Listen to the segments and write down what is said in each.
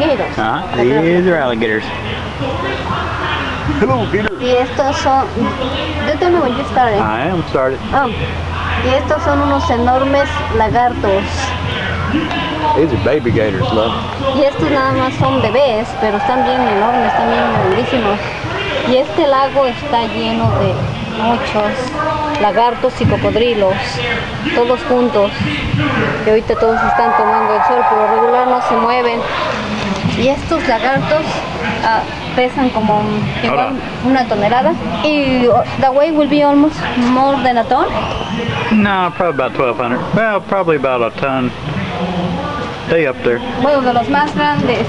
alligators. These are alligators. Hello, Peter. Y estos son... Yo tengo what you started. I am started. Oh. Y estos son unos enormes lagartos. These are baby gators, love. Y estos nada más son bebés, pero están bien enormes, están bien grandísimos. Y este lago está lleno de muchos lagartos y cocodrilos, todos juntos. Y ahorita todos están tomando el sol, por lo regular no se mueven. Y estos lagartos pesan como igual una tonelada. Y the weight will be almost more than a ton? No, probably about 1,200. Well, probably about a ton. Stay up there. Bueno, de los más grandes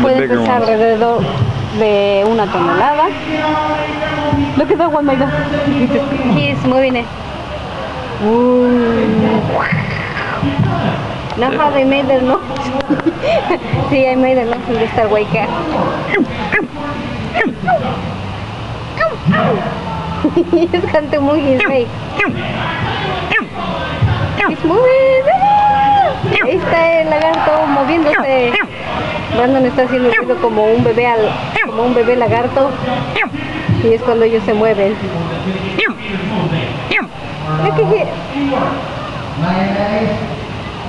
puede pesar alrededor de una tonelada. Look at that one, Mila. He's moving it. Now how they made their noise. See, I made a noise in this Star Wars cat. He's going to move his way. He's moving. Ahí está el lagarto moviéndose. Brandon está haciendo ruido como un bebé lagarto. Y es cuando ellos se mueven.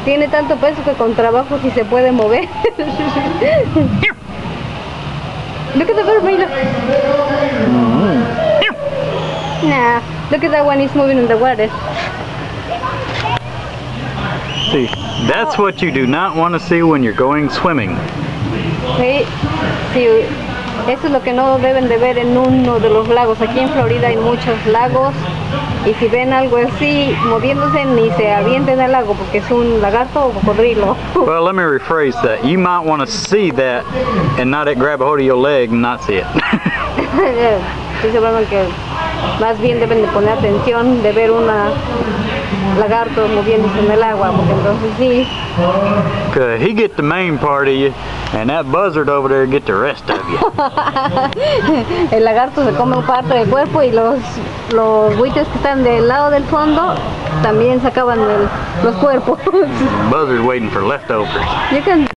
Tiene tanto peso que con trabajo sí se puede mover. Look at the bird, Milo. Nah, look at that one, he's moving in the water. See, that's what you do not want to see when you're going swimming. Sí. Eso es lo que no deben de ver en uno de los lagos. Aquí en Florida hay muchos lagos y si ven algo así moviéndose ni se avienten al lago porque es un lagarto o cocodrilo. Well, let me rephrase that. You might want to see that and not grab a hold of your leg and not see it. Dice Brandon que más bien deben de poner atención de ver una lagarto moviéndose en el agua porque entonces sí. Cause he get the main part of you. And that buzzard over there get the rest of you. El lagarto se come parte del cuerpo y los buitres que están del lado del fondo también sacaban los cuerpos. Buzzard waiting for leftovers.